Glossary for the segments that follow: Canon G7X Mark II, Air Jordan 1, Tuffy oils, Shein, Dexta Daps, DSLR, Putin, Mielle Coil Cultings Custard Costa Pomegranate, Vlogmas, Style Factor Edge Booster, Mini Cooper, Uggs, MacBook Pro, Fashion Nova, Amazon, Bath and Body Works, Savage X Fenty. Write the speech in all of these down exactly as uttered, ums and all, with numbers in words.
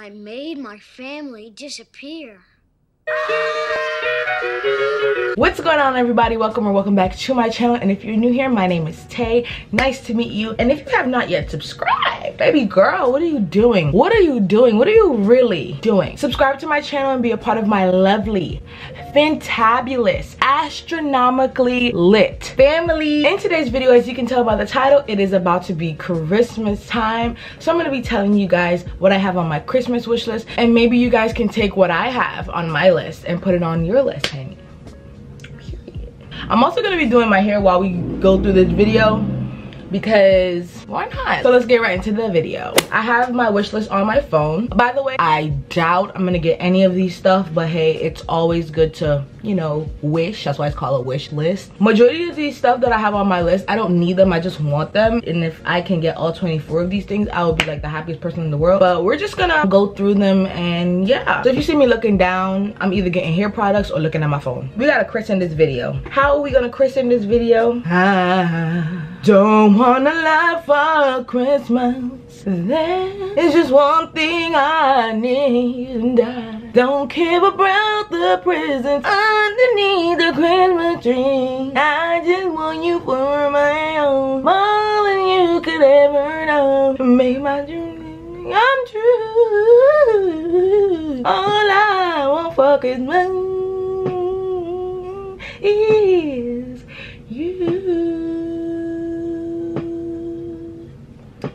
I made my family disappear. What's going on, everybody? Welcome or welcome back to my channel. And if you're new here, my name is Tay. Nice to meet you. And if you have not yet subscribed, baby girl, what are you doing? What are you doing? What are you really doing? Subscribe to my channel and be a part of my lovely, fantabulous, astronomically lit family. In today's video, as you can tell by the title, it is about to be Christmas time. So I'm gonna be telling you guys what I have on my Christmas wish list, and maybe you guys can take what I have on my list and put it on your list, honey. I'm also gonna be doing my hair while we go through this video because why not? So let's get right into the video. I have my wish list on my phone. By the way, I doubt I'm gonna get any of these stuff, but hey, it's always good to, you know, wish. That's why it's called a wish list. Majority of these stuff that I have on my list, I don't need them, I just want them. And if I can get all twenty-four of these things, I will be like the happiest person in the world. But we're just gonna go through them and yeah. So if you see me looking down, I'm either getting hair products or looking at my phone. We gotta christen this video. How are we gonna christen this video? I don't wanna lie for Christmas. There's just one thing I need, and I don't care about the presents underneath the Christmas tree. I just want you for my own, more than you could ever know. Make my dream come true. All I want for Christmas is you.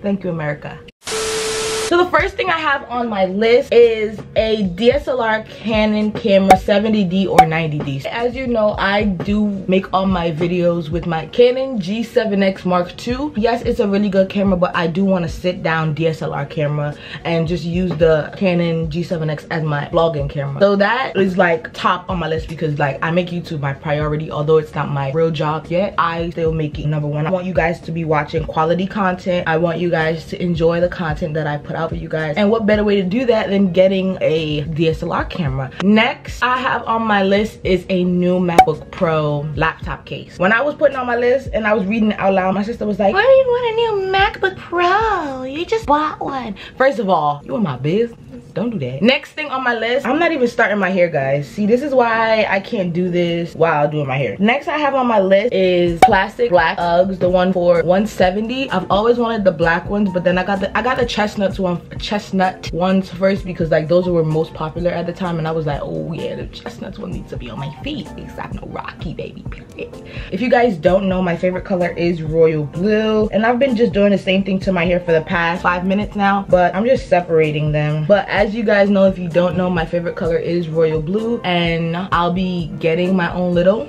Thank you, America. So the first thing I have on my list is a D S L R Canon camera seventy D or ninety D. As you know, I do make all my videos with my Canon G seven X Mark two. Yes, it's a really good camera, but I do want to sit down D S L R camera and just use the Canon G seven X as my vlogging camera. So that is like top on my list because like I make YouTube my priority. Although it's not my real job yet, I still make it number one. I want you guys to be watching quality content. I want you guys to enjoy the content that I put out for you guys, and what better way to do that than getting a D S L R camera. Next I have on my list is a new MacBook Pro laptop case. When I was putting on my list and I was reading it out loud, my sister was like, why do you want a new MacBook Pro? You just bought one. First of all, you in my business. Don't do that. Next thing on my list, I'm not even starting my hair, guys. See, this is why I can't do this while doing my hair. Next I have on my list is classic black Uggs, the one for one seventy. I've always wanted the black ones, but then I got the I got the chestnuts one chestnut ones first because like those were most popular at the time, and I was like, oh yeah, the chestnuts one needs to be on my feet because I'm no Rocky baby. Period. If you guys don't know, my favorite color is royal blue, and I've been just doing the same thing to my hair for the past five minutes now, but I'm just separating them. But as As you guys know, if you don't know, my favorite color is royal blue, and I'll be getting my own little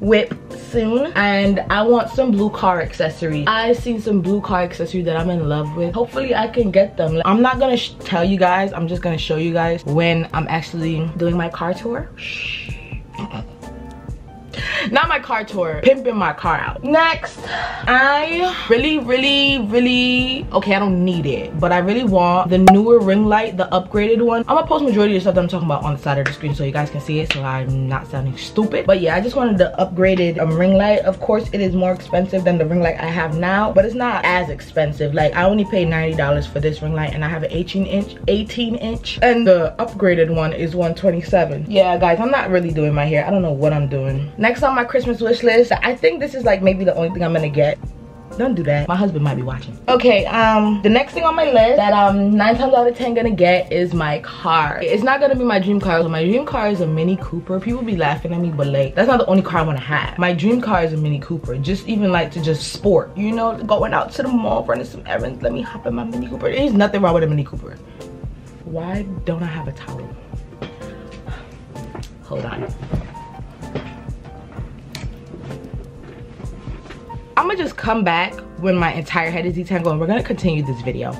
whip soon, and I want some blue car accessory. I've seen some blue car accessory that I'm in love with. Hopefully I can get them. Like, I'm not gonna sh tell you guys, I'm just gonna show you guys when I'm actually doing my car tour. Shh. Not my car tour, pimping my car out. Next, I really, really, really, okay, I don't need it, but I really want the newer ring light, the upgraded one. I'm gonna post majority of the stuff that I'm talking about on the side of the screen so you guys can see it, so I'm not sounding stupid. But yeah, I just wanted the upgraded um, ring light. Of course, it is more expensive than the ring light I have now, but it's not as expensive. Like, I only paid ninety dollars for this ring light, and I have an eighteen inch, and the upgraded one is one twenty-seven. Yeah, guys, I'm not really doing my hair. I don't know what I'm doing. Next on my Christmas wish list, I think this is like maybe the only thing I'm gonna get. Don't do that. My husband might be watching. Okay, um, the next thing on my list that I'm nine times out of ten gonna get is my car. It's not gonna be my dream car. So my dream car is a Mini Cooper. People be laughing at me, but like, that's not the only car I wanna have. My dream car is a Mini Cooper. Just even like to just sport, you know, going out to the mall, running some errands. Let me hop in my Mini Cooper. There's nothing wrong with a Mini Cooper. Why don't I have a towel? Hold on. I'm gonna just come back when my entire head is detangled, and we're gonna continue this video.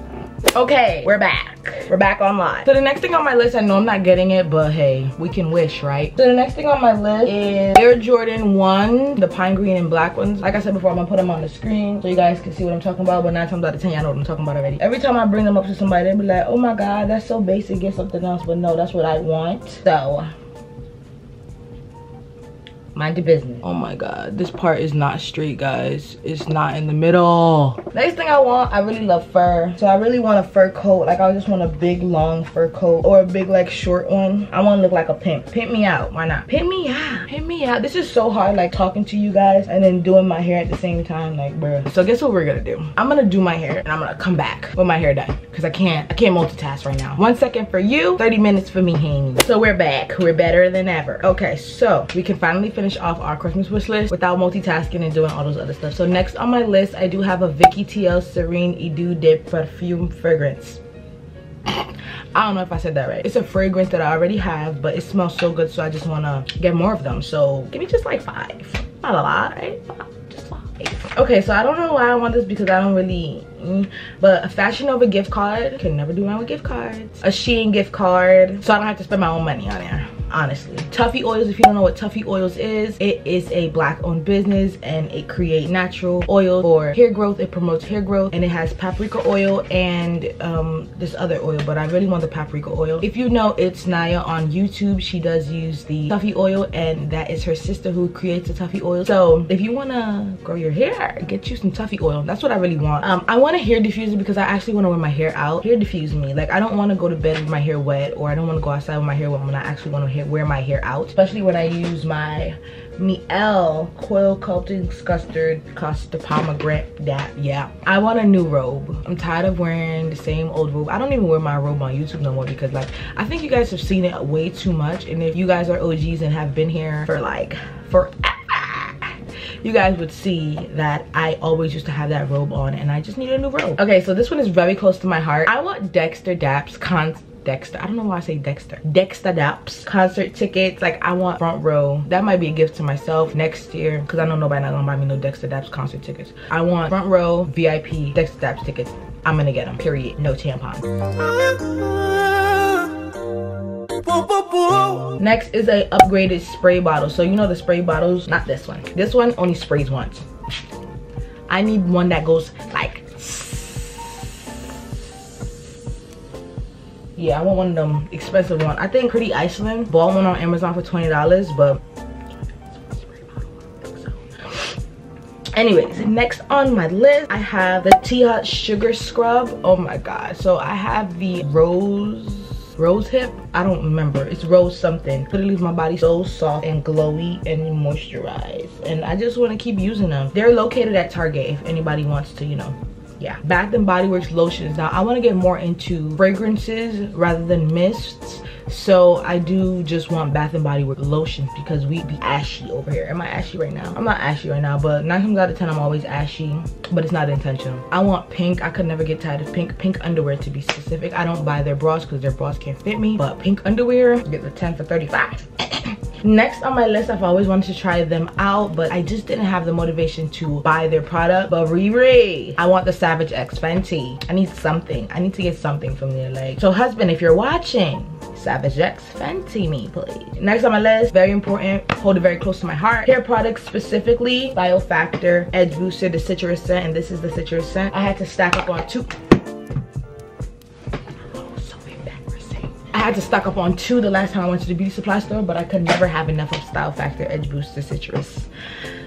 Okay, we're back. We're back online. So the next thing on my list, I know I'm not getting it, but hey, we can wish, right? So the next thing on my list is Air Jordan one, the pine green and black ones. Like I said before, I'm gonna put them on the screen so you guys can see what I'm talking about, but nine times out of ten, y'all know what I'm talking about already. Every time I bring them up to somebody, they'll be like, oh my God, that's so basic, get something else, but no, that's what I want. So, Mind your business. Oh my god, this part is not straight, guys. It's not in the middle. Next thing I want, I really love fur. So I really want a fur coat. Like, I just want a big, long fur coat or a big, like, short one. I want to look like a pimp. Pimp me out. Why not? Pimp me out. Pimp me out. This is so hard, like, talking to you guys and then doing my hair at the same time. Like, bruh. So guess what we're gonna do? I'm gonna do my hair and I'm gonna come back with my hair done. Because I can't, I can't multitask right now. One second for you, thirty minutes for me, honey. So we're back. We're better than ever. Okay, so we can finally finish off our Christmas wish list without multitasking and doing all those other stuff. So next on my list, I do have a Vicky T L Serene Eau de Parfum fragrance. I don't know if I said that right. It's a fragrance that I already have, but it smells so good, so I just want to get more of them. So give me just like five. Not a lot, right? Just five. Okay, so I don't know why I want this because I don't really... But a Fashion Nova gift card. Can never do wrong with gift cards. A Shein gift card. So I don't have to spend my own money on there. Honestly. Tuffy Oils, if you don't know what Tuffy Oils is, it is a black owned business and it creates natural oil for hair growth. It promotes hair growth and it has paprika oil and um, this other oil, but I really want the paprika oil. If you know, it's Naya on YouTube. She does use the Tuffy Oil and that is her sister who creates the Tuffy Oil. So if you want to grow your hair, get you some Tuffy Oil. That's what I really want. Um, I want a hair diffuser because I actually want to wear my hair out. Hair diffuse me. Like, I don't want to go to bed with my hair wet or I don't want to go outside with my hair wet when I actually want to hair wear my hair out, especially when I use my Mielle Coil Cultings Custard Costa Pomegranate. That, yeah. I want a new robe. I'm tired of wearing the same old robe. I don't even wear my robe on YouTube no more because, like, I think you guys have seen it way too much. And if you guys are O Gs and have been here for like forever, you guys would see that I always used to have that robe on and I just need a new robe. Okay, so this one is very close to my heart. I want Dexta Daps Constant. Dexter. I don't know why I say Dexter. Dexta Daps. Concert tickets. Like, I want front row. That might be a gift to myself next year. Because I know nobody's not going to buy me no Dexta Daps concert tickets. I want front row, V I P, Dexta Daps tickets. I'm going to get them. Period. No tampons. Next is a upgraded spray bottle. So, you know the spray bottles. Not this one. This one only sprays once. I need one that goes like... Yeah, I want one of them expensive ones. I think Pretty Iceland bought one on Amazon for twenty dollars, but anyways, next on my list, I have the Tea Sugar Scrub. Oh my god. So I have the Rose... Rose Hip? I don't remember. It's Rose something. It leaves my body so soft and glowy and moisturized. And I just want to keep using them. They're located at Target if anybody wants to, you know. Yeah. Bath and Body Works lotions. Now, I want to get more into fragrances rather than mists. So, I do just want Bath and Body Works lotions because we be ashy over here. Am I ashy right now? I'm not ashy right now, but nine times out of ten, I'm always ashy. But it's not intentional. I want pink. I could never get tired of pink. Pink underwear, to be specific. I don't buy their bras because their bras can't fit me. But pink underwear, get the ten for thirty-five. Next on my list, I've always wanted to try them out, but I just didn't have the motivation to buy their product. But Riri, I want the Savage X Fenty. I need something. I need to get something from there. Like, so husband, if you're watching, Savage X Fenty me, please. Next on my list, very important, hold it very close to my heart. Hair products specifically, Style Factor Edge Booster, the citrus scent, and this is the citrus scent. I had to stack up on two. I had to stock up on two the last time I went to the beauty supply store, but I could never have enough of Style Factor Edge Booster Citrus.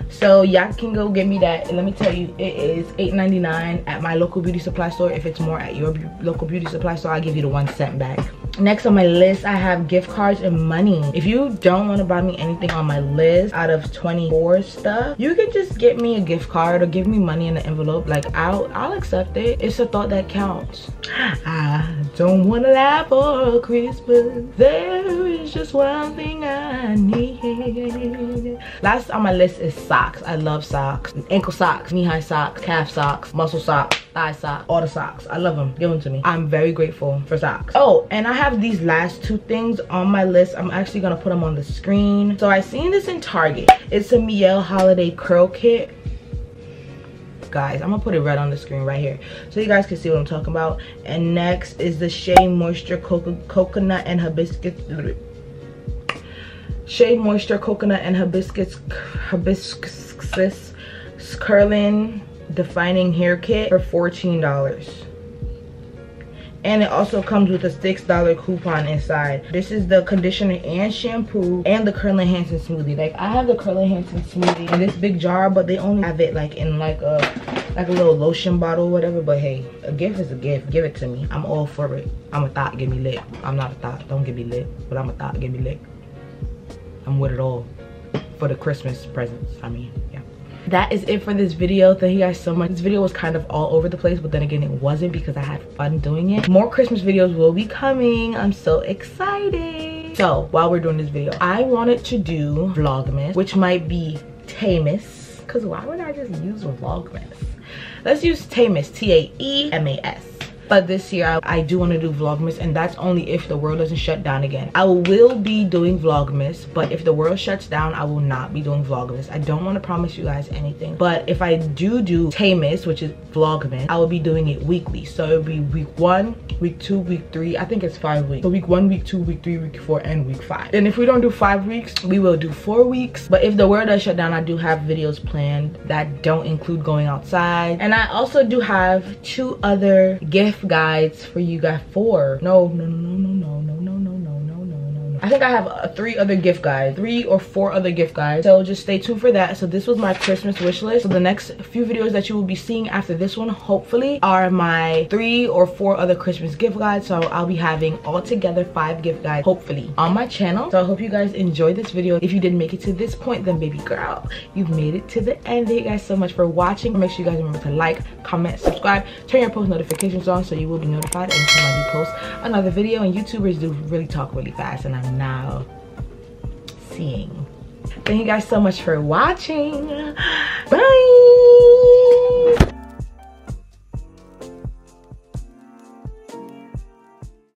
So y'all can go get me that. And let me tell you, it is eight ninety-nine at my local beauty supply store. If it's more at your local beauty supply store, I'll give you the one cent back. Next on my list, I have gift cards and money. If you don't want to buy me anything on my list out of twenty-four stuff, you can just get me a gift card or give me money in an envelope. Like, I'll, I'll accept it. It's a thought that counts. I don't want to lie for Christmas. There is just one thing I need. Last on my list is socks. I love socks. Ankle socks, knee-high socks, calf socks, muscle socks, thigh socks, all the socks. I love them. Give them to me. I'm very grateful for socks. Oh, and I have these last two things on my list. I'm actually gonna put them on the screen. So I seen this in Target. It's a Mielle holiday curl kit. Guys, I'm gonna put it right on the screen right here so you guys can see what I'm talking about. And next is the Shea Moisture Coco coconut and hibiscus Shea Moisture coconut and hibiscus hibiscus curling defining hair kit for fourteen dollars. and it also comes with a six dollar coupon inside. This is the conditioner and shampoo and the Curl Enhancing Smoothie. Like, I have the Curl Enhancing Smoothie in this big jar, but they only have it like in like a like a little lotion bottle or whatever. But hey, a gift is a gift. Give it to me. I'm all for it. I'm a thot, give me lit. I'm not a thot, don't give me lit. But I'm a thot, give me lit. I'm with it all for the Christmas presents, I mean, yeah. That is it for this video. Thank you guys so much. This video was kind of all over the place, but then again, it wasn't because I had fun doing it. More Christmas videos will be coming. I'm so excited. So, while we're doing this video, I wanted to do Vlogmas, which might be Tamus, because why would I just use Vlogmas? Let's use Tamus, T A E M A S. But this year I, I do want to do Vlogmas, and that's only if the world doesn't shut down again. I will be doing Vlogmas, but if the world shuts down, I will not be doing Vlogmas. I don't want to promise you guys anything, but if I do do Tamus, which is Vlogmas, I will be doing it weekly. So it'll be week one, week two, week three. I think it's five weeks. So week one, week two, week three, week four, and week five. And if we don't do five weeks, we will do four weeks. But if the world does shut down, I do have videos planned that don't include going outside. And I also do have two other gifts guides for you guys. Four. No, no, no, no, no, no, no, no, no, no, no, no. I think I have uh, three other gift guides, three or four other gift guides. So just stay tuned for that. So this was my Christmas wish list. So the next few videos that you will be seeing after this one, hopefully, are my three or four other Christmas gift guides. So I'll be having altogether five gift guides, hopefully, on my channel. So I hope you guys enjoyed this video. If you did make it to this point, then baby girl, you've made it to the end. Thank you guys so much for watching. Make sure you guys remember to like, comment, subscribe, turn your post notifications on so you will be notified every time I do post another video. And YouTubers do really talk really fast, and I'm now seeing. Thank you guys so much for watching. Bye.